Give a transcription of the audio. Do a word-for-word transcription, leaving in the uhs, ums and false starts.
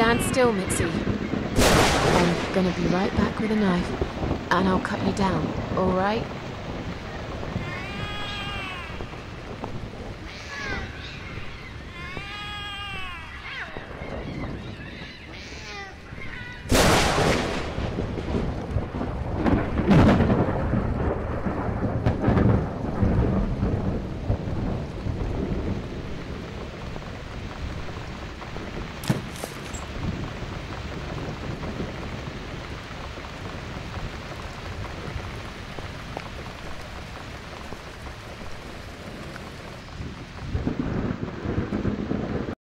Stand still, Mitzi. I'm gonna be right back with a knife, and I'll cut you down, all right?